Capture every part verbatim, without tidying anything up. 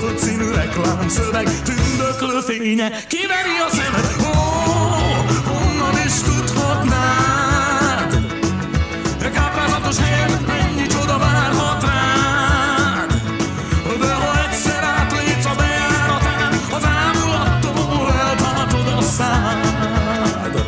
sötét színű reklámszöveg, tündöklő fénye kiveri a szemed. Ó, honnan is tudhatnád, de káprázatos helyen mennyi csoda várhat rád. De ha egyszer átlépsz a bejáratán, az ámulattól eltartod a szád.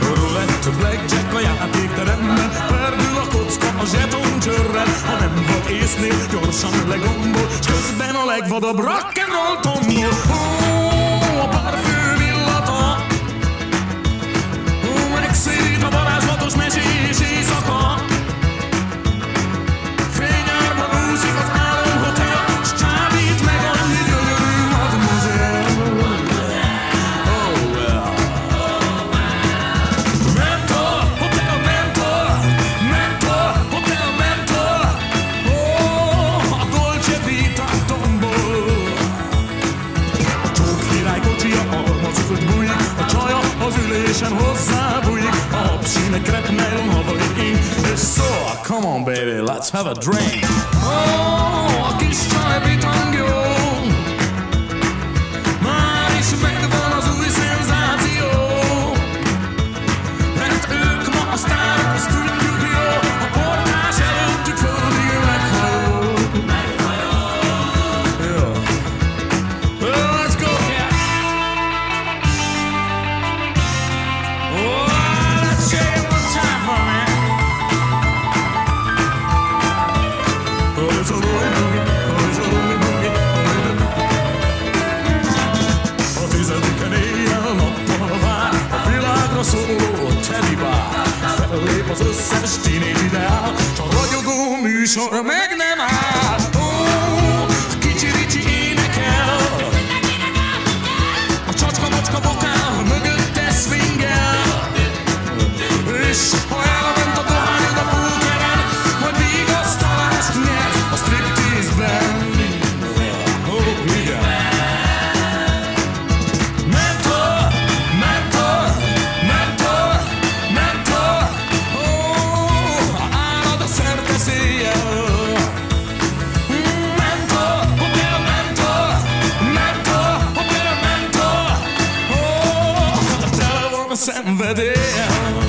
Rulett, blackjack a játékteremben, perdül a kocka a zsetoncsörrel. Ha nem vagy észnél, gyorsan legombol, s közben a legvadabb rock'n'roll tombol. Ó, a parfüm illata, ó, megszérít a varázslatos mesés éjszaka. Fényárba úszik az álomhotel, s csábít meg a gyönyörű mademoiselle. Oh well. Mentor, hotel, mentor, mentor, hotel, mentor. Oh, a Dolce Vita tombol. A csók király kocsia almacukat bújik, a csaja az ülésen hozzábújik, a hapsinek repnejlon havalik én. És szól, come on baby, let's have a drink. Oh, a kis csaj bitangjó, már is megvan az új szenzáció, mert ők ma a sztárok, az különjük jó, a portás előttük földig meghajol. Meghajol. Let's go. Oh, let's share one time, honey. Oh, it's a rolling boogie, oh, it's a rolling boogie, baby. A tizediken éjjel nappal vár, a világra szóló Teddy Bár. Fellép az összes teenage ideál, s a ragyogó műsor meg nem áll. Ó, kicsi-ricsi énekel, a csacska-macska vokál mögötte swingel. És ha elment a dohányod a pulkeren, majd vigasztalást nyert a striptease-ben. Ó, igen. Mentor, mentor, mentor, mentor. Ó, ha állad a szerteszéjjel. Mentor, hotel, mentor, mentor, hotel, mentor. Ó, ha tele van a szenvedélyem.